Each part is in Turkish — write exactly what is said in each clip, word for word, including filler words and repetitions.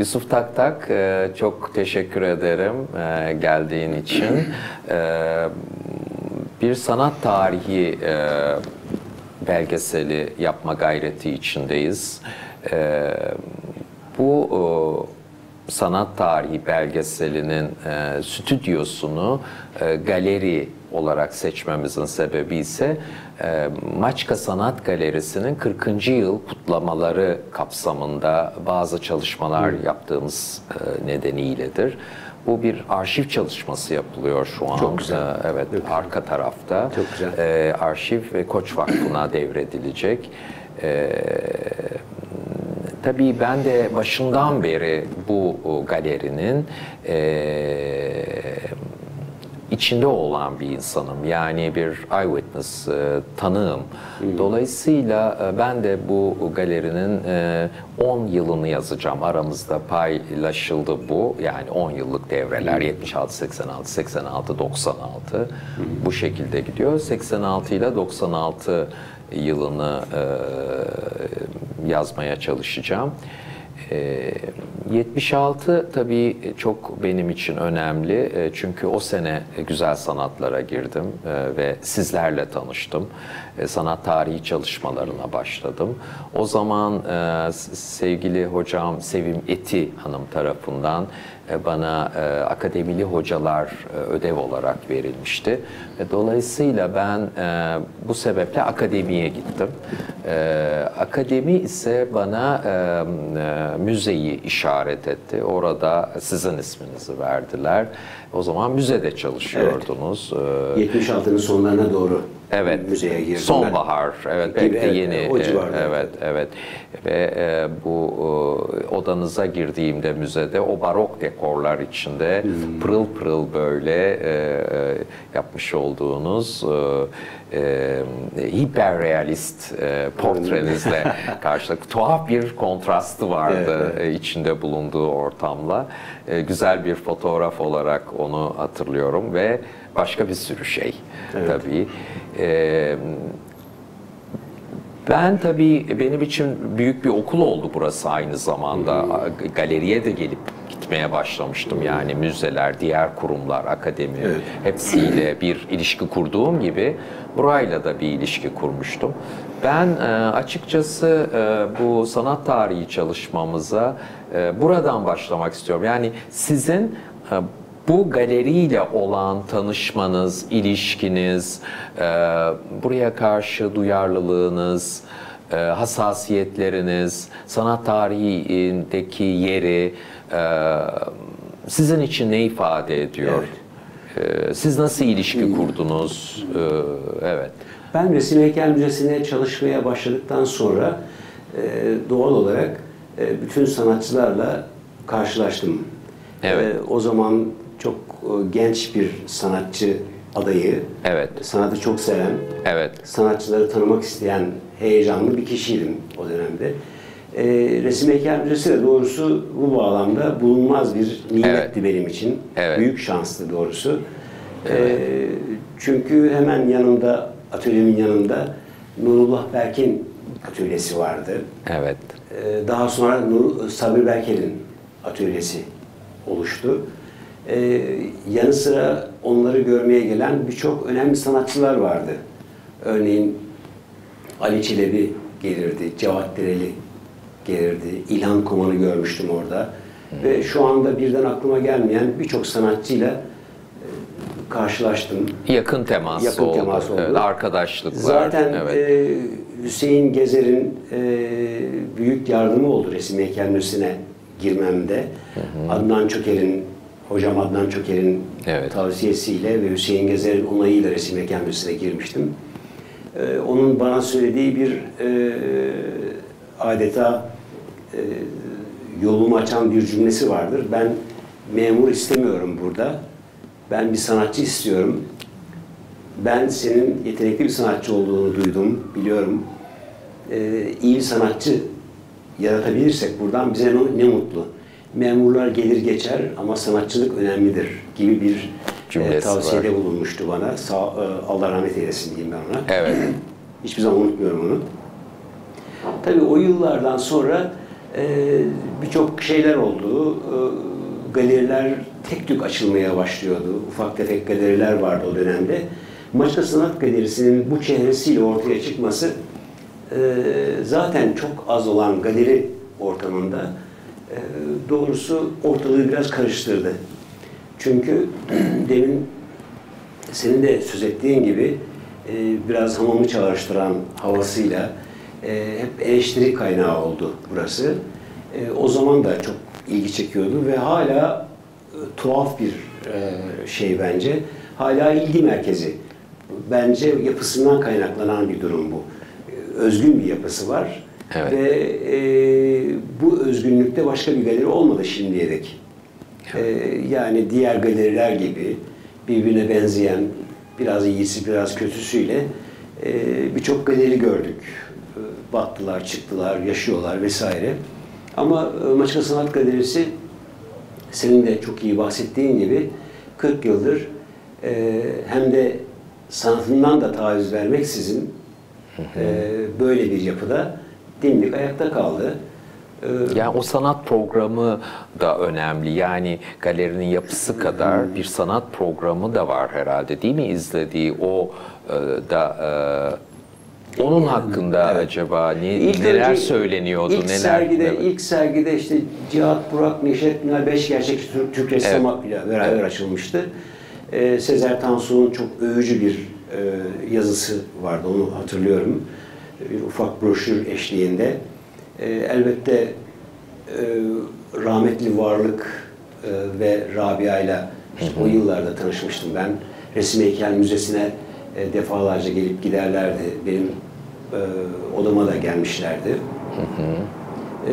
Yusuf Taktak, çok teşekkür ederim geldiğin için. Bir sanat tarihi belgeseli yapma gayreti içindeyiz. Bu sanat tarihi belgeselinin stüdyosunu galeri olarak seçmemizin sebebi ise Maçka Sanat Galerisi'nin kırkıncı yıl kutlamaları kapsamında bazı çalışmalar Hı. yaptığımız nedeniyledir. Bu bir arşiv çalışması yapılıyor şu an. Çok güzel. Evet, evet. Arka tarafta. Çok güzel. Arşiv ve Koç Vakfı'na devredilecek. Tabii ben de başından beri bu galerinin içinde olan bir insanım. Yani bir eyewitness, tanığım. Dolayısıyla ben de bu galerinin on yılını yazacağım. Aramızda paylaşıldı bu. Yani on yıllık devreler. yetmiş altı, seksen altı, seksen altı, doksan altı. Bu şekilde gidiyor. seksen altı ile doksan altı yılını yazmaya çalışacağım. yetmiş altı tabii çok benim için önemli, çünkü o sene güzel sanatlara girdim ve sizlerle tanıştım. Sanat tarihi çalışmalarına başladım. O zaman sevgili hocam Sevim Eti Hanım tarafından bana akademili hocalar ödev olarak verilmişti. Dolayısıyla ben bu sebeple akademiye gittim. Akademi ise bana müzeyi işaret etti. Orada sizin isminizi verdiler. O zaman müzede çalışıyordunuz. Evet. yetmiş altının sonlarına doğru. Evet, müzeye girdim. Sonbahar, evet, belki de yeni, o civarda. evet, evet. Ve e, bu e, odanıza girdiğimde müzede, o barok dekorlar içinde hmm. pırıl pırıl böyle e, yapmış olduğunuz e, e, hiperrealist e, portrenizle karşılık tuhaf bir kontrastı vardı evet. içinde bulunduğu ortamla. E, güzel bir fotoğraf olarak onu hatırlıyorum ve başka bir sürü şey evet. tabii. Ee, ben tabii, benim için büyük bir okul oldu burası aynı zamanda. Galeriye de gelip gitmeye başlamıştım. Yani müzeler, diğer kurumlar, akademi evet. hepsiyle bir ilişki kurduğum gibi burayla da bir ilişki kurmuştum. Ben açıkçası bu sanat tarihi çalışmamıza buradan başlamak istiyorum. Yani sizin bu galeriyle olan tanışmanız, ilişkiniz, e, buraya karşı duyarlılığınız, e, hassasiyetleriniz, sanat tarihindeki yeri e, sizin için ne ifade ediyor? Evet. E, siz nasıl ilişki kurdunuz? E, evet. Ben Resim Heykel Müzesi'ne çalışmaya başladıktan sonra e, doğal olarak e, bütün sanatçılarla karşılaştım. Evet. E, o zaman çok genç bir sanatçı adayı, evet. sanatı çok seven, evet. sanatçıları tanımak isteyen heyecanlı bir kişiydim o dönemde. E, Resim Heykel Müzesi de doğrusu bu bağlamda bulunmaz bir nimetti evet. benim için. Evet. Büyük şanstı doğrusu. Evet. E, çünkü hemen yanımda, atölyemin yanında Nurullah Berk'in atölyesi vardı. Evet. E, daha sonra Nur, Sabri Berkel'in atölyesi oluştu. Ee, yanı sıra onları görmeye gelen birçok önemli sanatçılar vardı. Örneğin Ali Çilebi gelirdi, Cevat Dereli gelirdi, İlhan Kumanı görmüştüm orada. Hmm. Ve şu anda birden aklıma gelmeyen birçok sanatçıyla karşılaştım. Yakın temas Yakın oldu. Temas oldu. Evet, arkadaşlıklar. Zaten evet. e, Hüseyin Gezer'in e, büyük yardımı oldu Resim Heykel Müzesi'ne girmemde. Hı hı. Adnan Çoker'in, hocam Adnan Çoker'in evet. tavsiyesiyle ve Hüseyin Gezer'in onayıyla Resim Heykel Müzesi'ne girmiştim. Ee, onun bana söylediği bir e, adeta e, yolumu açan bir cümlesi vardır. Ben memur istemiyorum burada. Ben bir sanatçı istiyorum. Ben senin yetenekli bir sanatçı olduğunu duydum, biliyorum. Ee, iyi bir sanatçı yaratabilirsek buradan bize ne mutlu. Memurlar gelir geçer ama sanatçılık önemlidir gibi bir e, tavsiyede var. bulunmuştu bana. Sağ, e, Allah rahmet eylesin diyeyim ben ona. Evet. Hiçbir zaman unutmuyorum onu. Tabii o yıllardan sonra birçok şeyler oldu. Galeriler tek tük açılmaya başlıyordu. Ufak tefek galeriler vardı o dönemde. Maçka Sanat Galerisi'nin bu çehresiyle ortaya çıkması zaten çok az olan galeri ortamında doğrusu ortalığı biraz karıştırdı. Çünkü demin senin de söz ettiğin gibi biraz hamamı çağrıştıran havasıyla hep eleştiri kaynağı oldu burası. O zaman da çok ilgi çekiyordu ve hala tuhaf bir şey bence. Hala ilgi merkezi. Bence yapısından kaynaklanan bir durum bu. Özgün bir yapısı var. Evet. Ve e, bu özgünlükte başka bir galeri olmadı şimdiye dek. Evet. E, yani diğer galeriler gibi birbirine benzeyen, biraz iyisi biraz kötüsüyle e, birçok galeri gördük. E, battılar, çıktılar, yaşıyorlar vesaire. Ama e, Maçka Sanat Galerisi senin de çok iyi bahsettiğin gibi kırk yıldır e, hem de sanatından da taviz vermeksizin e, böyle bir yapıda dimdik ayakta kaldı. Ee, yani o sanat programı da önemli. Yani galerinin yapısı kadar bir sanat programı da var herhalde, değil mi? İzlediği o e, da e, onun hakkında evet. acaba ne, ilk neler önce, söyleniyordu? İlk neler sergide, ilk sergide işte Cihat Burak, Neşet Münal, beş gerçekçi Türk, Türk ressam hakkıyla evet. beraber evet. açılmıştı. Ee, Sezer Tansu'nun çok övücü bir e, yazısı vardı, onu hatırlıyorum. Bir ufak broşür eşliğinde. E, elbette e, rahmetli Varlık e, ve Rabia ile işte o yıllarda tanışmıştım ben. Resim Heykel Müzesi'ne e, defalarca gelip giderlerdi. Benim e, odama da gelmişlerdi. E,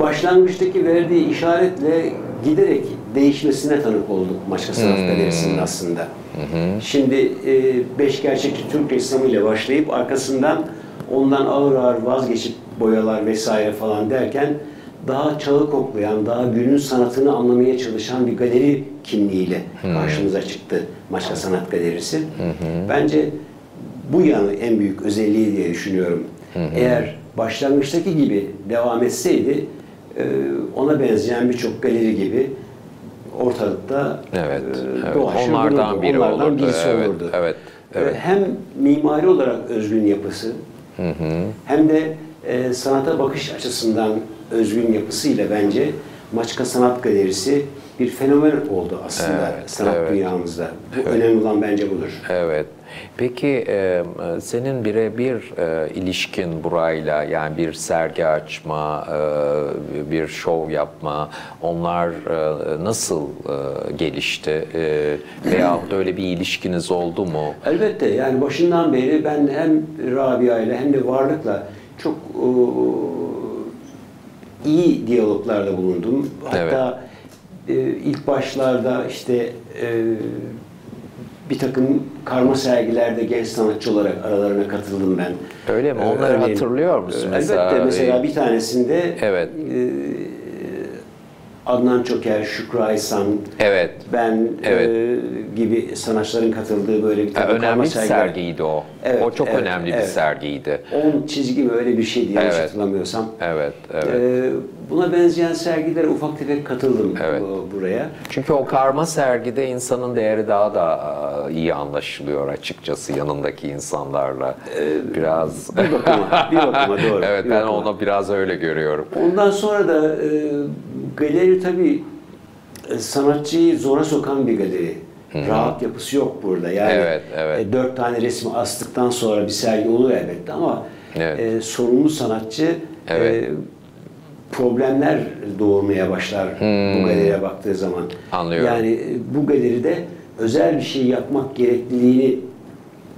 başlangıçtaki verdiği işaretle giderek değişmesine tanık olduk Maçka Sanat Galerisi'nin aslında. Hı hı. Şimdi e, beş gerçekçi Türk ressamıyla başlayıp arkasından ondan ağır ağır vazgeçip boyalar vesaire falan derken daha çağı koklayan, daha günün sanatını anlamaya çalışan bir galeri kimliğiyle hı. karşımıza çıktı Maçka Sanat Galerisi. Hı hı. Bence bu yanı en büyük özelliği diye düşünüyorum. Hı hı. Eğer başlangıçtaki gibi devam etseydi e, ona benzeyen birçok galeri gibi ortalıkta evet, evet. dolaşır onlardan biri onlardan olurdu. Birisi evet, olurdu. Evet, evet. Hem mimari olarak özgün yapısı hı hı. hem de e, sanata bakış açısından özgün yapısıyla bence Maçka Sanat Galerisi bir fenomen oldu aslında evet, sanat evet. dünyamızda. Bu evet. önemli olan bence budur. Evet. Peki e, senin birebir e, ilişkin burayla, yani bir sergi açma, e, bir şov yapma, onlar e, nasıl e, gelişti e, veyahut öyle bir ilişkiniz oldu mu? Elbette, yani başından beri ben hem Rabia ile hem de Varlık'la çok e, iyi diyaloglarda bulundum. Hatta evet. e, ilk başlarda işte e, bir takım karma sergilerde genç sanatçı olarak aralarına katıldım ben. Öyle mi? Onları Örneğin, hatırlıyor musun? Elbette. Mesela bir tanesinde evet. e, Adnan Çoker, Şükrü Aysan, evet. ben evet. E, gibi sanatçıların katıldığı böyle bir takım ha, karma sergiler. Önemli sergiydi o. Evet, o çok evet, önemli evet. bir sergiydi. on çizgi böyle bir şeydi yanlış evet. hatırlamıyorsam. Evet, evet. E, buna benzeyen sergilere ufak tefek katıldım evet. buraya. Çünkü o karma sergide insanın değeri daha da iyi anlaşılıyor açıkçası yanındaki insanlarla. Ee, biraz bir bakıma, bir bakıma doğru. Evet, bir ben bakıma. Onu biraz öyle görüyorum. Ondan sonra da e, galeri tabii sanatçıyı zora sokan bir galeri. Hı-hı. Rahat yapısı yok burada. Yani evet, evet. E, dört tane resmi astıktan sonra bir sergi olur elbette ama evet. e, sorumlu sanatçı evet. e, problemler doğurmaya başlar hmm. bu galeriye baktığı zaman. Anlıyorum. Yani bu galeride özel bir şey yapmak gerekliliğini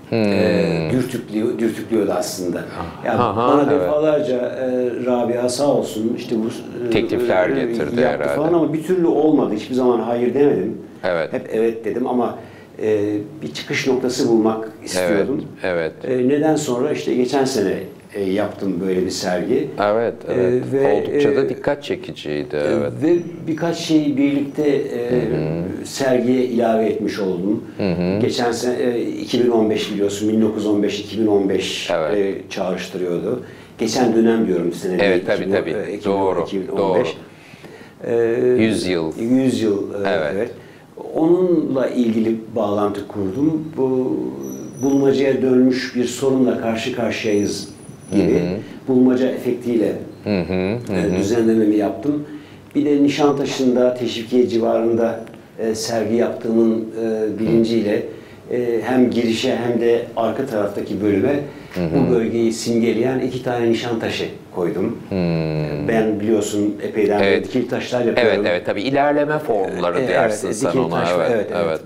hmm. e, dürtüklüyor, dürtüklüyordu aslında. Yani aha, bana evet. defalarca e, Rabia sağ olsun işte bu teklifler e, getirdi herhalde. Falan ama bir türlü olmadı. Hiçbir zaman hayır demedim. Evet. Hep evet dedim ama e, bir çıkış noktası bulmak istiyordum. Evet. evet. E, neden sonra işte geçen sene E, yaptım böyle bir sergi. Evet, evet. E, ve, oldukça da dikkat çekiciydi. E, evet. Ve birkaç şeyi birlikte e, sergiye ilave etmiş oldum. Hı hı. Geçen sene e, iki bin on beş biliyorsun, bin dokuz yüz on beş iki bin on beş evet. e, çağrıştırıyordu. Geçen dönem diyorum sene. Evet tabii tabii. Doğru. Doğru. yüz yıl. yüz yıl. Evet. Evet. Onunla ilgili bağlantı kurdum. Bu bulmacaya dönmüş bir sorunla karşı karşıyayız gibi. Hı hı. Bulmaca efektiyle hı hı, hı. düzenlememi yaptım. Bir de Nişantaşı'nda, Teşvikiye civarında e, sergi yaptığımın e, bilinciyle e, hem girişe hem de arka taraftaki bölüme hı hı. bu bölgeyi simgeleyen iki tane Nişantaşı koydum. Hmm. Ben biliyorsun epeyden evet. dikili taşlar yapıyorum. Evet evet tabii ilerleme formları e, dersin evet, sen ona. Taş, evet, evet, evet.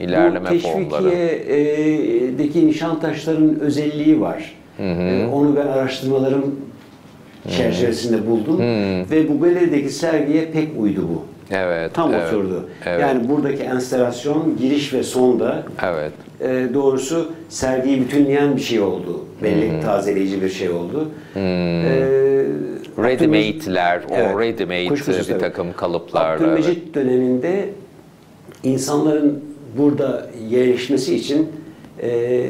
İlerleme bu formları. Teşvikiye'deki Nişantaşların özelliği var. Hı hı. E, onu ben araştırmalarım çerçevesinde hmm. buldum hmm. ve bu belediyedeki sergiye pek uydu bu. Evet. Tam evet, oturdu. Evet. Yani buradaki enstalasyon giriş ve sonda evet. e, doğrusu sergiyi bütünleyen bir şey oldu. Bellek hmm. tazeleyici bir şey oldu. Hmm. E, ready made'ler, evet, o ready made bir takım kalıplar. Abdülmecit evet. döneminde insanların burada yerleşmesi için e,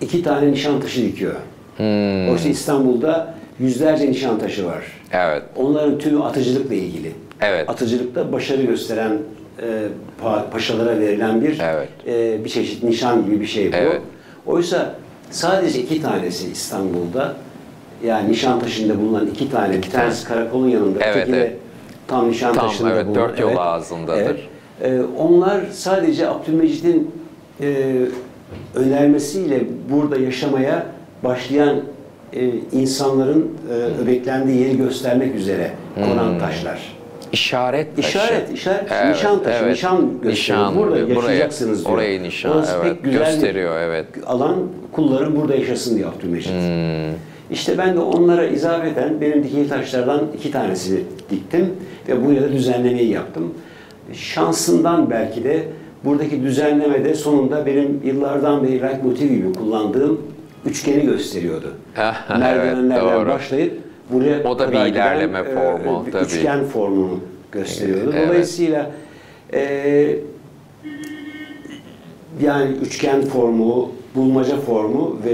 iki tane Nişantaşı dikiyor. Hmm. Oysa İstanbul'da yüzlerce Nişantaşı var. Evet. Onların tümü atıcılıkla ilgili. Evet. Atıcılıkta başarı gösteren e, pa paşalara verilen bir evet. e, bir çeşit nişan gibi bir şey bu. Evet. Oysa sadece iki tanesi İstanbul'da, yani Nişantaşı'nda bulunan iki tane, iki bir tanesi tane. Karakolun yanında, evet, öteki evet. tam Nişantaşı'nda tam, evet, bulunan. Dört yol evet. ağzındadır. Evet. E, onlar sadece Abdülmecit'in e, önermesiyle burada yaşamaya başlayan e, insanların e, öbeklendiği yeri göstermek üzere konan hmm. taşlar. İşaret taşı. İşaret, işaret evet, nişan taşı, evet. nişan gösteriyor. Nişan, burada yaşayacaksınız buraya, diyor. Orayı nişan, orası evet, pek güzel gösteriyor, evet. alan kulların burada yaşasın diyor Abdülmecit. Hmm. İşte ben de onlara izafeten benim dikili taşlardan iki tanesini diktim ve buraya da düzenlemeyi yaptım. Şansından belki de buradaki düzenlemede sonunda benim yıllardan beri leitmotiv gibi kullandığım üçgeni gösteriyordu. Merdivenlerden evet, başlayıp buraya o da bir ilerleme giden, formu, e, bir üçgen formunu gösteriyordu. Evet. Dolayısıyla e, yani üçgen formu, bulmaca formu ve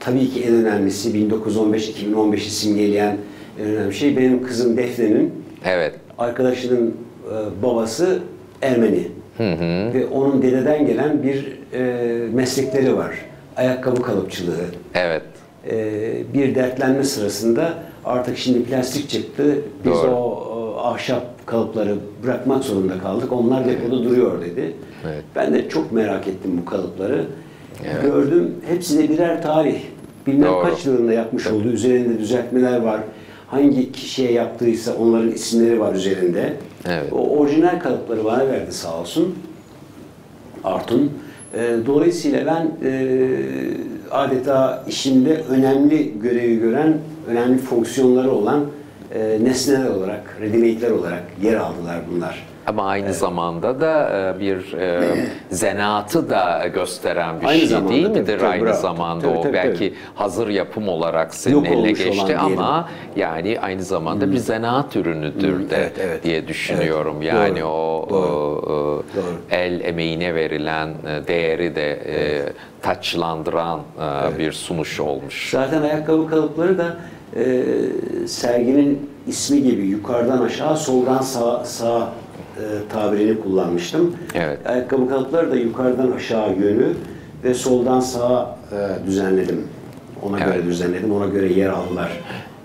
tabii ki en önemlisi bin dokuz yüz on beş iki bin on beş'i simgeleyen en önemli şey benim kızım Defne'nin evet. arkadaşının e, babası Ermeni hı hı. ve onun dededen gelen bir e, meslekleri var. Ayakkabı kalıpçılığı. Evet. Ee, bir dertlenme sırasında artık şimdi plastik çıktı. Biz doğru. o e, ahşap kalıpları bırakmak zorunda kaldık. Onlar depoda evet. duruyor dedi. Evet. Ben de çok merak ettim bu kalıpları. Evet. Gördüm. Hepsi de birer tarih. Bilmem doğru. kaç yılında yapmış evet. oldu. Üzerinde düzeltmeler var. Hangi kişiye yaptıysa onların isimleri var üzerinde. Evet. O orijinal kalıpları bana verdi sağ olsun. Artun. Dolayısıyla ben e, adeta işimde önemli görevi gören, önemli fonksiyonları olan e, nesneler olarak, ready-made'ler olarak yer aldılar bunlar. Ama aynı evet. zamanda da bir e, zanaatı da gösteren bir aynı şey zamanda, değil midir? Tabii, aynı bravo. zamanda tabii, o tabii, belki tabii. hazır yapım olarak senin yok eline geçti ama yani aynı zamanda hmm. bir zanaat ürünüdür hmm. de evet, evet. diye düşünüyorum. Evet. Yani doğru. o, doğru. o doğru. el emeğine verilen değeri de evet. e, taçlandıran e, evet. bir sunuş olmuş. Zaten ayakkabı kalıpları da e, serginin ismi gibi yukarıdan aşağı, soldan sağa, sağa tabirini kullanmıştım. Evet. Ayakkabı kalıpları da yukarıdan aşağı yönü ve soldan sağa e, düzenledim. Ona evet. göre düzenledim. Ona göre yer aldılar.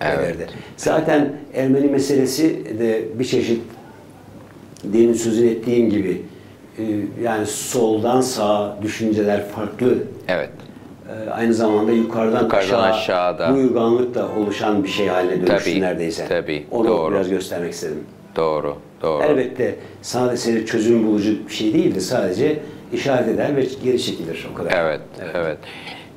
Evet. Zaten Ermeni meselesi de bir çeşit demin sözünü ettiğim gibi e, yani soldan sağa düşünceler farklı. Evet. E, aynı zamanda yukarıdan, yukarıdan aşağı, aşağıda uyurganlıkla oluşan bir şey haline dönüştü neredeyse. Tabii. Onu doğru. biraz göstermek istedim. Doğru. Doğru. Elbette sadece çözüm bulucu bir şey değildi. Sadece işaret eder ve geri çekilir o kadar. Evet, evet. evet.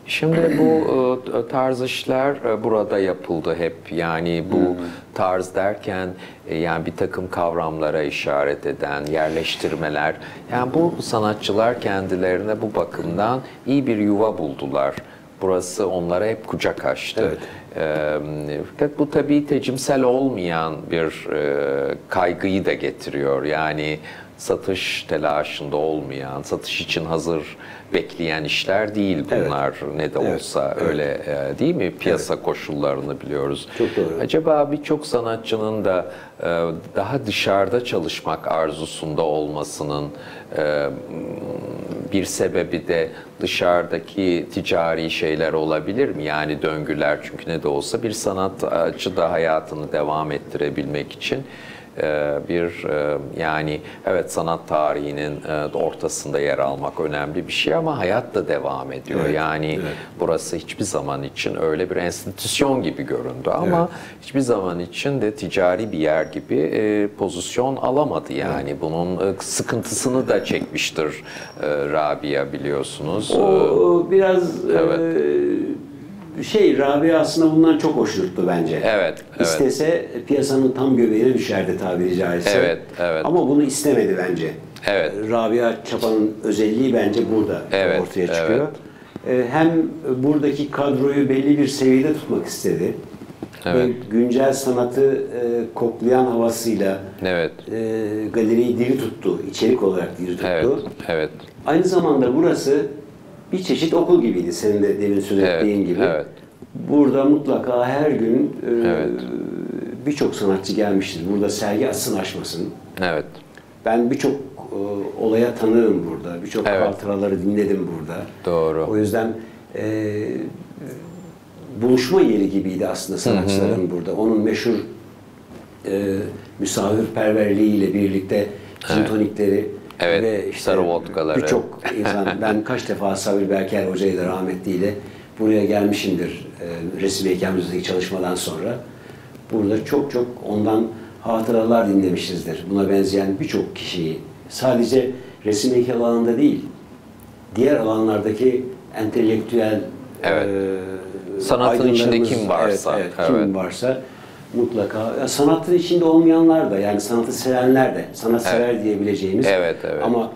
Şimdi bu tarz işler burada yapıldı hep. Yani bu hmm. tarz derken yani bir takım kavramlara işaret eden yerleştirmeler. Yani bu sanatçılar kendilerine bu bakımdan iyi bir yuva buldular. Burası onlara hep kucak açtı. Evet. Fakat bu tabii tecimsel olmayan bir kaygıyı da getiriyor. Yani satış telaşında olmayan, satış için hazır bekleyen işler değil bunlar, evet. ne de olsa evet. öyle değil mi? Piyasa evet. koşullarını biliyoruz. Çok doğru. Acaba birçok sanatçının da daha dışarıda çalışmak arzusunda olmasının bir sebebi de dışarıdaki ticari şeyler olabilir mi? Yani döngüler, çünkü ne de olsa bir sanatçı da hayatını devam ettirebilmek için bir, yani evet, sanat tarihinin ortasında yer almak önemli bir şey ama hayat da devam ediyor. Evet, yani evet. burası hiçbir zaman için öyle bir enstitüsyon gibi göründü ama evet. hiçbir zaman için de ticari bir yer gibi pozisyon alamadı. Yani evet. bunun sıkıntısını da çekmiştir Rabia, biliyorsunuz. O biraz... Evet. E Şey, Rabia aslında bundan çok hoşnuttu bence. Evet, evet. İstese piyasanın tam göbeğine düşerdi tabiri caizse. Evet, evet. Ama bunu istemedi bence. Evet. Rabia Çapa'nın özelliği bence burada evet, ortaya çıkıyor. Evet. Hem buradaki kadroyu belli bir seviyede tutmak istedi. Evet. Ve güncel sanatı koklayan havasıyla evet. galeriyi diri tuttu, içerik olarak diri tuttu. Evet, evet. Aynı zamanda burası bir çeşit okul gibiydi, senin de demin söz ettiğin evet, gibi. Evet. Burada mutlaka her gün e, evet. birçok sanatçı gelmiştir. Burada sergi açsın açmasın. Evet. Ben birçok e, olaya tanığım burada. Birçok evet. hatıraları dinledim burada. Doğru. O yüzden e, buluşma yeri gibiydi aslında sanatçıların Hı-hı. burada. Onun meşhur e, misafirperverliğiyle birlikte sintonikleri evet. Evet, ve işte sarı vodkaları. Birçok insan, ben kaç defa Sabri Berkel hocayla, rahmetliyle buraya gelmişimdir e, Resim Heykel Müzesi'ndeki çalışmadan sonra. Burada çok çok ondan hatıralar dinlemişizdir. Buna benzeyen birçok kişiyi, sadece resim heykel alanında değil, diğer alanlardaki entelektüel evet. e, sanatın içinde kim varsa, evet, evet, evet. kim varsa mutlaka, sanatın içinde olmayanlar da, yani sanatı sevenler de, sanatsever evet. diyebileceğimiz evet, evet. ama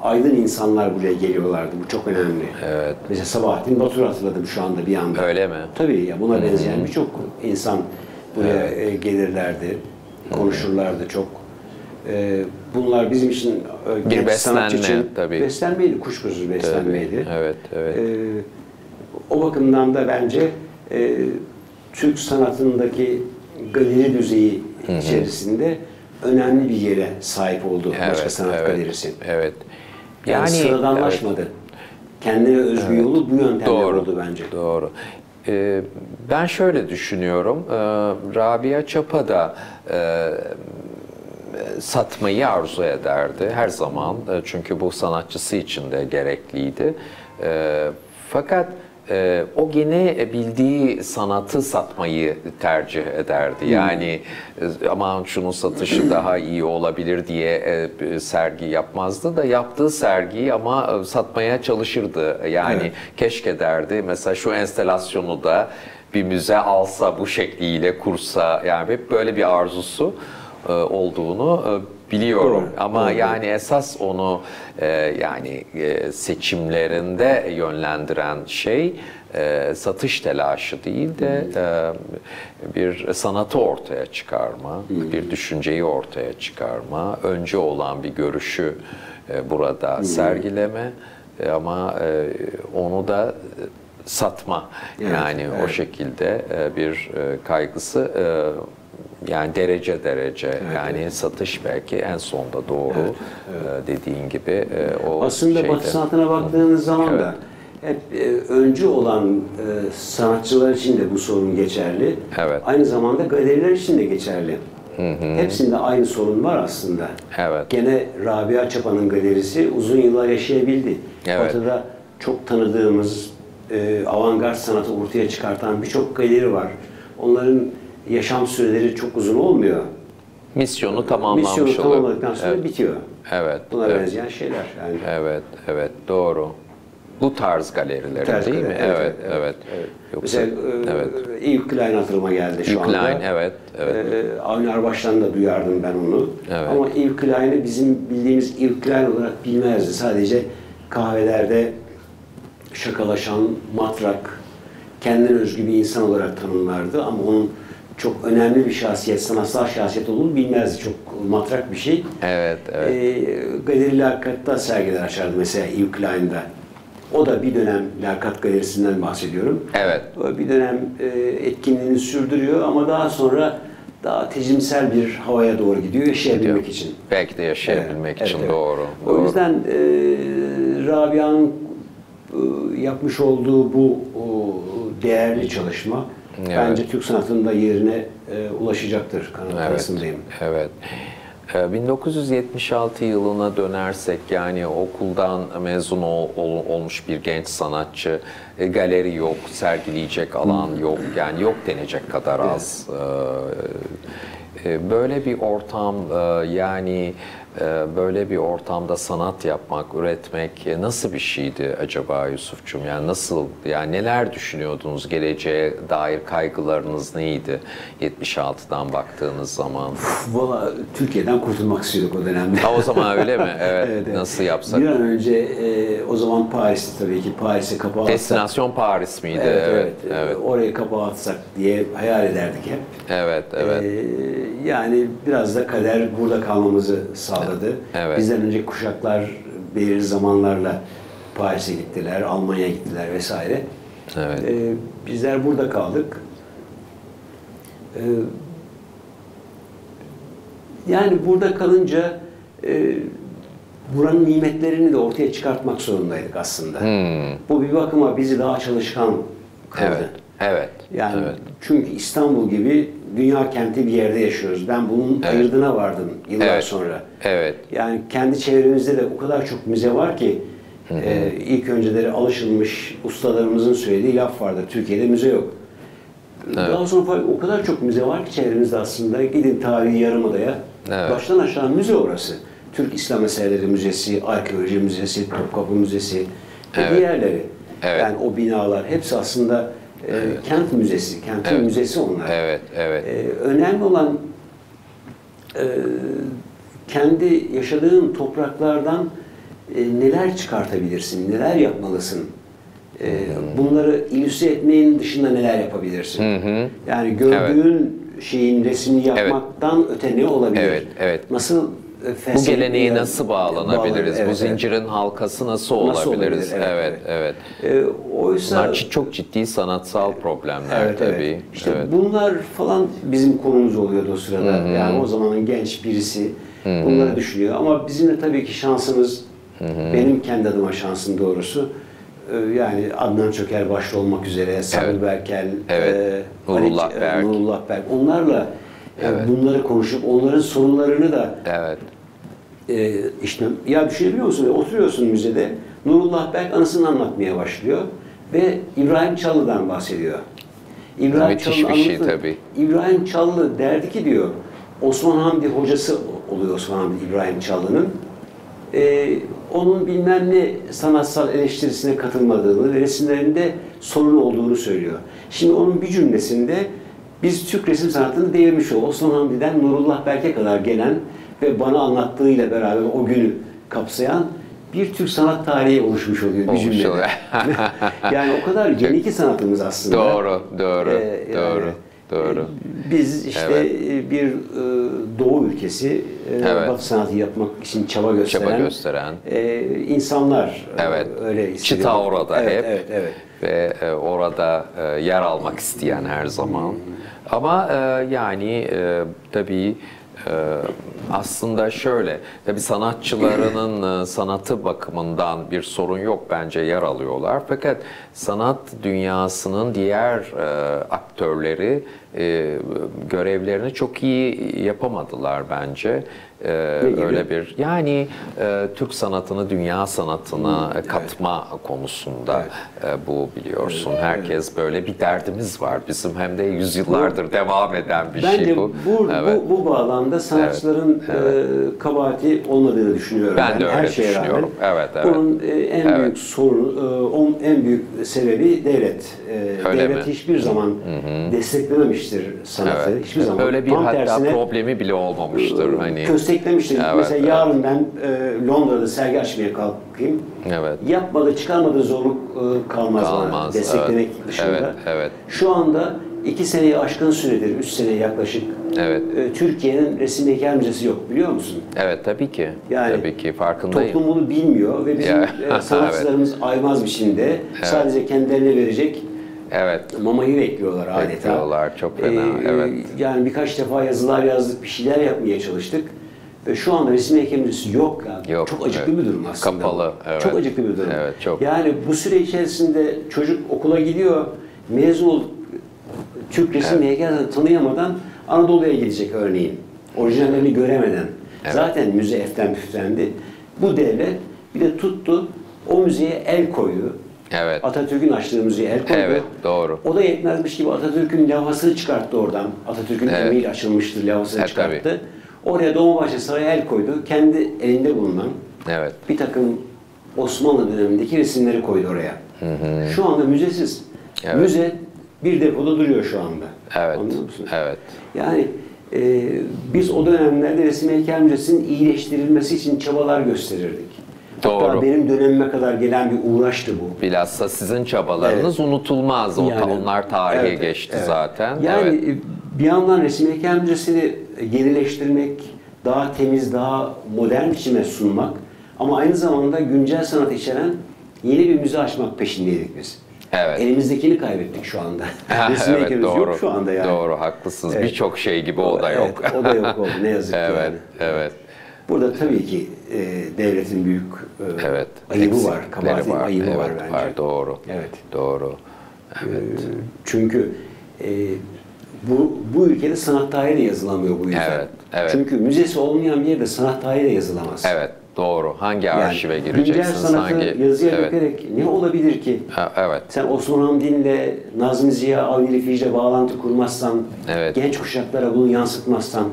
aydın insanlar buraya geliyorlardı. Bu çok önemli. Evet. Mesela Sabahattin Batur hatırladım şu anda bir anda. Öyle mi? Tabii ya, buna benzeyen birçok insan buraya evet. gelirlerdi, konuşurlardı çok. Bunlar bizim için, bir beslenme için, tabii. beslenmeydi, kuşkusuz beslenmeydi. Evet, evet. O bakımdan da bence Türk sanatındaki galeri düzeyi içerisinde Hı-hı. önemli bir yere sahip oldu evet, Maçka Sanat evet, Galerisi. Evet. Yani, yani sıradanlaşmadı. Evet. Kendine özgü evet. yolu bu yöntemle oldu bence. Doğru. Ee, ben şöyle düşünüyorum. Ee, Rabia Çapa da e, satmayı arzu ederdi her zaman. Çünkü bu sanatçısı için de gerekliydi. E, fakat Ee, o gene bildiği sanatı satmayı tercih ederdi. Yani aman şunun satışı daha iyi olabilir diye e, sergi yapmazdı da, yaptığı sergiyi ama e, satmaya çalışırdı. Yani evet. keşke derdi mesela şu enstalasyonu da bir müze alsa, bu şekliyle kursa, yani hep böyle bir arzusu e, olduğunu e, biliyorum. Doğru, ama doğru. yani esas onu e, yani e, seçimlerinde yönlendiren şey e, satış telaşı değil de e, bir sanatı ortaya çıkarma, Hı. bir düşünceyi ortaya çıkarma, önce olan bir görüşü e, burada Hı. sergileme e, ama e, onu da satma. Evet, yani evet. o şekilde e, bir e, kaygısı e, yani derece derece evet, yani evet. satış belki en sonda, doğru evet, evet. dediğin gibi o aslında şeyde. Batı sanatına baktığınız Hı. zaman evet. da hep öncü olan sanatçılar için de bu sorun geçerli. Evet. Aynı zamanda galeriler için de geçerli. Hı -hı. Hepsinde aynı sorun var aslında. Evet. Gene Rabia Çapa'nın galerisi uzun yıllar yaşayabildi. Evet. Batı'da çok tanıdığımız avantgard sanatı ortaya çıkartan birçok galeri var. Onların yaşam süreleri çok uzun olmuyor. Misyonu tamamlanmış oluyor. Misyonu tamamladıktan sonra evet. bitiyor. Evet. Buna evet. benzeyen şeyler yani. Evet, evet, doğru. Bu tarz galeriler değil galeri. mi? Evet, evet. evet. evet. Yoksa, mesela evet. Yves Klein hatırıma geldi şu Yves anda. Klein, evet. evet. E, Avni Arbaş'tan da duyardım ben onu. Evet. Ama Yves Klein'i bizim bildiğimiz Yves Klein olarak bilmezdi. Sadece kahvelerde şakalaşan matrak, kendine özgü bir insan olarak tanımlardı ama onun çok önemli bir şahsiyet, sanatsal şahsiyet olduğunu bilmezdi. Çok matrak bir şey. Evet, evet. E, galeri Lakat'ta sergiler açardı mesela Yves Klein'da. O da bir dönem Lakat Galerisi'nden bahsediyorum. Evet. O bir dönem e, etkinliğini sürdürüyor ama daha sonra daha tecrimsel bir havaya doğru gidiyor yaşayabilmek gidiyor. için. Belki de yaşayabilmek evet, için evet, doğru. O doğru. yüzden e, Rabia'nın e, yapmış olduğu bu o, değerli çalışma evet. bence Türk sanatında yerine e, ulaşacaktır kanaatimdeyim. Evet. Evet. bin dokuz yüz yetmiş altı yılına dönersek yani okuldan mezun ol, ol, olmuş bir genç sanatçı, e, galeri yok, sergileyecek alan yok, yani yok denecek kadar az. Evet. E, böyle bir ortam e, yani böyle bir ortamda sanat yapmak, üretmek nasıl bir şeydi acaba Yusuf'cum? Yani nasıl, yani neler düşünüyordunuz? Geleceğe dair kaygılarınız neydi yetmiş altıdan baktığınız zaman? Valla Türkiye'den kurtulmak istiyorduk o dönemde. Ha, o zaman öyle mi? Evet. Evet, evet. Nasıl yapsak? Bir an önce e, o zaman Paris'te tabii ki Paris'e kapağı atsak. Destinasyon Paris miydi? Evet, evet, evet. evet. Oraya kapağı atsak diye hayal ederdik hep. Evet, evet. E, yani biraz da kader burada kalmamızı sağladı. Evet. Bizden önce kuşaklar belirli zamanlarla Paris'e gittiler, Almanya'ya gittiler vesaire. Evet. Ee, bizler burada kaldık. Ee, yani burada kalınca e, buranın nimetlerini de ortaya çıkartmak zorundaydık aslında. Hmm. Bu bir bakıma bizi daha çalışkan kıldı. Evet. Evet. Yani evet. Çünkü İstanbul gibi dünya kenti bir yerde yaşıyoruz. Ben bunun evet. ayırdına vardım yıllar evet. sonra. Evet. Yani kendi çevremizde de o kadar çok müze var ki Hı -hı. E, ilk önceleri alışılmış ustalarımızın söylediği laf vardı. Türkiye'de müze yok. Evet. Daha sonra o kadar çok müze var ki çevremizde aslında. Gidin tarihi Yarımada'ya. Evet. Baştan aşağı müze orası. Türk İslam Eserleri Müzesi, Arkeoloji Müzesi, Topkapı Müzesi evet. ve diğerleri. Evet. Yani o binalar hepsi aslında Evet. kent müzesi, kentin evet. müzesi onlar. Evet, evet. Ee, önemli olan e, kendi yaşadığın topraklardan e, neler çıkartabilirsin, neler yapmalısın. E, bunları illüstre etmenin dışında neler yapabilirsin. Hı hı. Yani gördüğün evet. şeyin resmini yapmaktan evet. öte ne olabilir? Evet, evet. Nasıl bu geleneği nasıl bağlanabiliriz? Evet, bu zincirin evet. halkası nasıl, nasıl olabiliriz? Olabilir? Evet, evet. evet. E, oysa, bunlar çok ciddi sanatsal problemler evet, tabii. Evet. İşte evet. bunlar falan bizim konumuz oluyordu o sırada. Hı -hı. Yani o zamanın genç birisi Hı -hı. bunları düşünüyor. Ama bizim de tabii ki şansımız, Hı -hı. benim kendi adıma şansım doğrusu, yani Adnan Çoker başta olmak üzere, Sabri evet. Berkel, evet. E, Nurullah Ali, Berk. Nurullah Berk, onlarla evet. bunları konuşup onların sorunlarını da evet. Ee, işte, ya düşünebiliyor musun? Oturuyorsun müzede, Nurullah Berk anısını anlatmaya başlıyor ve İbrahim Çallı'dan bahsediyor. İbrahim Müthiş Çallı bir şey anlatır. Tabii. İbrahim Çallı derdi ki diyor, Osman Hamdi hocası oluyor Osman Hamdi İbrahim Çallı'nın. Ee, onun bilmem ne sanatsal eleştirisine katılmadığını ve resimlerinde sorun olduğunu söylüyor. Şimdi onun bir cümlesinde biz Türk resim sanatını devirmiş olduk. Osman Hamdi'den Nurullah Berk'e kadar gelen ve bana anlattığıyla beraber o günü kapsayan bir Türk sanat tarihi oluşmuş oluyor bir cümlede. Yani o kadar yeni ki sanatımız aslında. Doğru, doğru, ee, doğru, yani, doğru. Biz işte evet. bir Doğu ülkesi, evet. Batı sanatı yapmak için çaba gösteren, çaba gösteren. E, insanlar evet. öyle hissediyor. Çıta orada evet, hep evet, evet. ve orada yer almak isteyen her zaman. Hmm. Ama yani tabii. Ee, aslında şöyle, tabii sanatçılarının sanatı bakımından bir sorun yok bence, yer alıyorlar. Fakat sanat dünyasının diğer e, aktörleri e, görevlerini çok iyi yapamadılar bence. Ee, öyle bir yani e, Türk sanatını dünya sanatına evet. katma konusunda evet. e, bu biliyorsun evet. herkes böyle bir derdimiz var bizim, hem de yüzyıllardır bu, devam eden bir bence şey bu. Bu, evet. bu, bu bağlamda sanatçıların evet. e, kabahati olmadığını düşünüyorum. Ben yani de öyle her şeye düşünüyorum. Rağmen. Evet, evet. Bunun e, en evet. büyük sorun, e, onun en büyük sebebi devlet. E, devlet mi? Hiçbir zaman Hı-hı. desteklememiştir sanatı. Evet. Hiçbir zaman. Öyle bir Tam hatta tersine, problemi bile olmamıştır. Hani. Köstek desteklemiştim. Evet, mesela evet. yarın ben e, Londra'da sergi açmaya kalkayım. Evet. Yapmadığı, çıkarmadığı zorluk e, kalmaz. kalmaz Desteklemek evet. dışında. Evet, evet. Şu anda iki seneyi aşkın süredir, üç seneye yaklaşık. Evet. E, Türkiye'nin resim heykel müzesi yok, biliyor musun? Evet, tabii ki. Yani tabii ki, farkındayım. Toplum bunu bilmiyor ve bizim e, sanatçılarımız evet. aymaz biçimde evet. sadece kendilerine verecek evet. mamayı bekliyorlar adeta. Bekliyorlar, çok fena. Ee, evet. Yani birkaç defa yazılar yazdık, bir şeyler yapmaya çalıştık. Ve şu anda resim heykel müzesi yok. Yani. Yok. Çok acıklı evet. bir durum aslında. Kapalı. Evet. Çok acıklı bir durum. Evet, çok. Yani bu süre içerisinde çocuk okula gidiyor, mezun olup Türk resim evet. heykel tanıyamadan Anadolu'ya gidecek örneğin. Orijinallerini evet. göremeden. Evet. Zaten müze eften püftendi. Bu devlet bir de tuttu, o müzeye el koydu. Evet. Atatürk'ün açtığı müzeye el koydu. Evet, doğru. O da yetmezmiş gibi Atatürk'ün levhasını çıkarttı oradan. Atatürk'ün evet. emeğiyle açılmıştır levhasını evet, çıkarttı. Tabii. Oraya Dolmabahçe Sarayı el koydu. Kendi elinde bulunan evet. bir takım Osmanlı dönemindeki resimleri koydu oraya. Hı hı. Şu anda müzesiz. Evet. Müze bir depoda duruyor şu anda. Evet. Anlıyor musun? Evet. Yani e, biz o dönemlerde resim heykel müzesinin iyileştirilmesi için çabalar gösterirdik. Doğru. Hatta benim dönemime kadar gelen bir uğraştı bu. Bilhassa sizin çabalarınız evet. unutulmaz. O yani, onlar tarihe evet, geçti evet. zaten. Yani evet. bir yandan resim heykel müzesini yenileştirmek, daha temiz, daha modern biçime sunmak ama aynı zamanda güncel sanat içeren yeni bir müze açmak peşindeydik biz. Evet. Elimizdekini kaybettik şu anda. Resim evet, doğru. yok şu anda yani. Doğru, haklısınız. Evet. Birçok şey gibi o, o da evet, yok. O da yok oldu ne yazık ki. Evet, yani. evet. Burada tabii ki e, devletin büyük e, evet, ayıbı var, kabahatin var, ayıbı evet, var bence. Var, doğru. Evet, doğru. Evet. E, çünkü e, bu bu ülkede sanat tarihi de yazılamıyor bu yüzden. Evet, evet. Çünkü müzesi olmayan bir yerde sanat tarihi de yazılamaz. Evet, doğru. Hangi arşive yani, gireceksiniz? Güncel sanatı hangi... yazıya evet. dökerek ne olabilir ki? Ha, evet. Sen Osman Hamdi'yle, Nazmi Ziya, Avni Refik'le bağlantı kurmazsan, evet. genç kuşaklara bunu yansıtmazsan,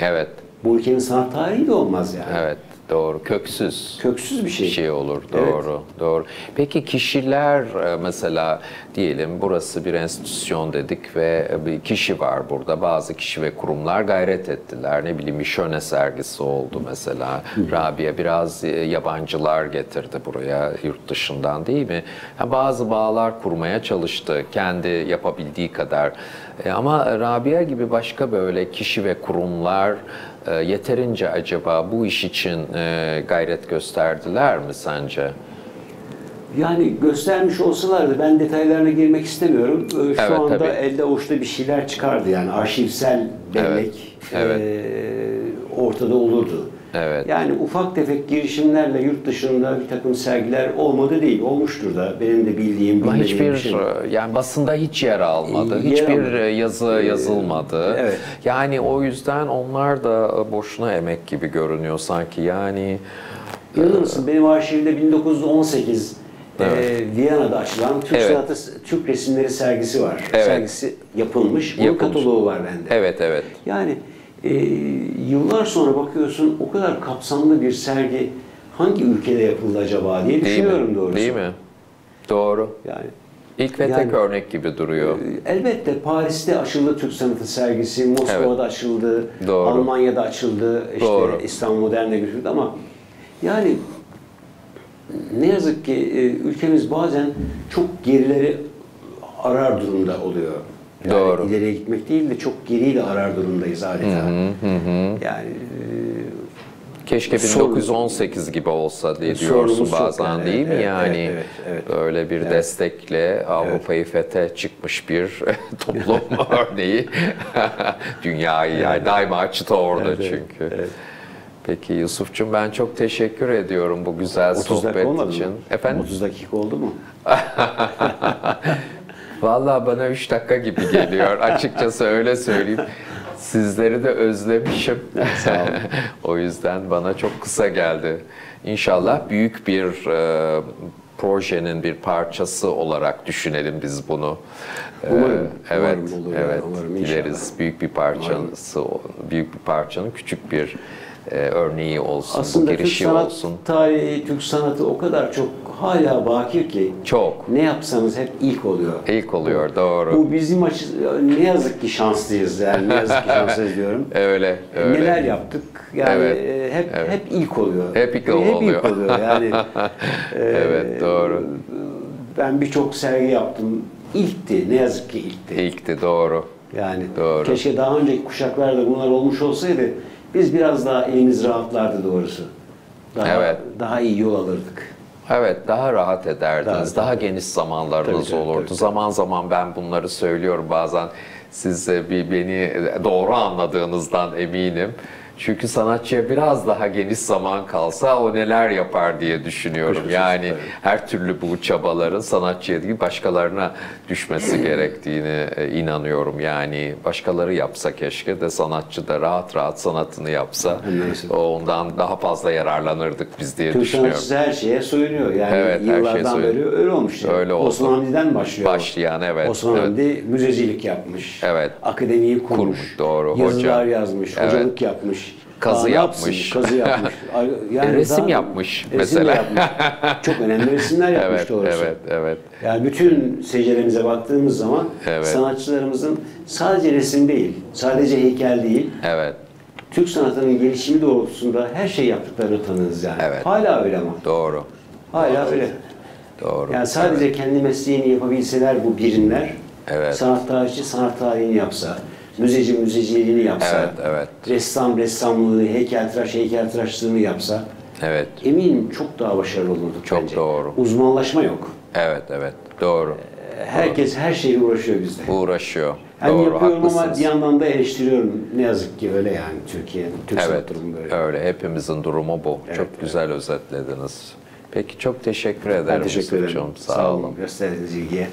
evet. bu ülkenin sanat tarihi de olmaz yani. Evet, doğru. Köksüz. Köksüz bir şey. Bir şey olur, doğru, evet. doğru. Peki kişiler mesela diyelim burası bir enstitüsyon dedik ve bir kişi var burada. Bazı kişi ve kurumlar gayret ettiler. Ne bileyim bir şöne sergisi oldu mesela. Hı. Rabia biraz yabancılar getirdi buraya yurt dışından değil mi? Bazı bağlar kurmaya çalıştı. Kendi yapabildiği kadar. Ama Rabia gibi başka böyle kişi ve kurumlar yeterince acaba bu iş için gayret gösterdiler mi sence? Yani göstermiş olsalardı ben detaylarına girmek istemiyorum. Şu evet, anda tabii. elde avuçta bir şeyler çıkardı yani arşivsel bellek evet, evet. E, ortada olurdu. Evet. Yani ufak tefek girişimlerle yurt dışında bir takım sergiler olmadı değil, olmuştur da benim de bildiğim bir hiçbir şey. Yani basında hiç yer almadı, yer hiçbir al yazı yazılmadı. Evet. Yani o yüzden onlar da boşuna emek gibi görünüyor sanki yani. İnanır mısın? Benim arşivimde bin dokuz yüz on sekiz evet. e, Viyana'da açılan Türk evet. sanatı, Türk resimleri sergisi var. Evet. Sergisi yapılmış, bunun kataloğu var bende. Evet, evet. Yani. Ee, yıllar sonra bakıyorsun o kadar kapsamlı bir sergi hangi ülkede yapıldı acaba diye düşünüyorum doğrusu. Değil mi? Doğru. Yani ilk ve yani, tek örnek gibi duruyor. E, elbette Paris'te açıldı Türk Sanatı sergisi, Moskova'da evet. açıldı, doğru. Almanya'da açıldı, işte doğru. İstanbul Modern'e götürdü ama yani ne yazık ki ülkemiz bazen çok gerileri arar durumda oluyor. Yani doğru. İleriye gitmek değil de çok geriyle arar durumdayız adeta. Hı hı hı. Yani e, keşke sorun, bin dokuz yüz on sekiz gibi olsa diye diyorsun bazen yani, değil evet, mi? Yani evet, evet, evet. böyle bir evet. destekle Avrupa'yı evet. fethe çıkmış bir toplum örneği. Dünyayı yani evet, daima evet. çıta orada evet, çünkü. Evet. Peki Yusuf'cum ben çok teşekkür ediyorum bu güzel sohbet için. Efendim? otuz dakika oldu mu? Vallahi bana üç dakika gibi geliyor. Açıkçası öyle söyleyeyim. Sizleri de özlemişim. Sağ olun. O yüzden bana çok kısa geldi. İnşallah büyük bir e, projenin bir parçası olarak düşünelim biz bunu. Umarım. Ee, evet. Umarım olur evet. Yani, umarım, dileriz. Büyük bir parçası, umarım. büyük bir parçanın küçük bir e, örneği olsun, aslında bu girişi Türk sanat olsun. Tarihi, Türk sanatı o kadar çok hala bakir ki. Çok. Ne yapsanız hep ilk oluyor. İlk oluyor, doğru. Bu bizim açı, ne yazık ki şanslıyız yani, ne yazık ki şanslıyız diyorum. öyle, öyle. Neler yaptık yani, evet, hep evet. hep ilk oluyor. Hep ilk oluyor. Hep ilk oluyor yani. Evet, doğru. Ben birçok sergi yaptım. İlkti, ne yazık ki ilkti. İlkti, doğru. Yani doğru. Keşke daha önceki kuşaklarda bunlar olmuş olsaydı, biz biraz daha elimiz rahatlardı doğrusu. Daha, evet. daha iyi yol alırdık. Evet, daha rahat ederdiniz. Daha, daha, daha geniş zamanlarınız tabii, olurdu. Tabii, tabii. Zaman zaman ben bunları söylüyorum bazen. Siz bir beni doğru anladığınızdan eminim. Çünkü sanatçıya biraz daha geniş zaman kalsa o neler yapar diye düşünüyorum. Yani her türlü bu çabaların sanatçıya değil başkalarına düşmesi gerektiğine inanıyorum. Yani başkaları yapsa keşke de sanatçı da rahat rahat sanatını yapsa ondan daha fazla yararlanırdık biz diye Türk düşünüyorum. Türk her şeye soyunuyor. Yani evet, yıllardan beri öyle olmuş. Yani. Öyle Osman Hamdi'den başlıyor. Başlayan, evet. Osman Hamdi evet. müzecilik yapmış. Evet. Akademiyi kurmuş. kurmuş doğru. Yazılar Hoca. yazmış. Hocalık evet. yapmış. Kazı Aa, yapmış. Kazı yapmış. Yani resim yapmış resim mesela. Yapmış. Çok önemli resimler yapmış evet, doğrusu. Evet, evet. Yani bütün seyircilerimize baktığımız zaman evet. sanatçılarımızın sadece resim değil, sadece heykel değil. Evet. Türk sanatının gelişimi doğrultusunda her şey yaptıklarını tanırız yani. Evet. Hala öyle ama. Doğru. Hala doğru. öyle. Doğru. Yani sadece evet. kendi mesleğini yapabilseler bu birimler. Evet. Sanat tarihçi sanat tarihini yapsa. Müzeci müzeciliğini yapsa, evet, evet. ressam ressamlığı, heykeltıraş heykeltıraşlığını yapsa, evet. eminim çok daha başarılı olurduk çok bence. Doğru. Uzmanlaşma yok. Evet, evet, doğru. Herkes doğru. her şeyle uğraşıyor bizde. Uğraşıyor. Hem doğru, yapıyorum haklısınız. Ama bir yandan da eleştiriyorum. Ne yazık ki öyle yani Türkiye'nin, Türk evet, durumu böyle. Öyle, hepimizin durumu bu. Evet, çok evet. güzel özetlediniz. Peki, çok teşekkür ederim. Ben teşekkür ederim. Sağ olun. Gösterdiğiniz ilgiye.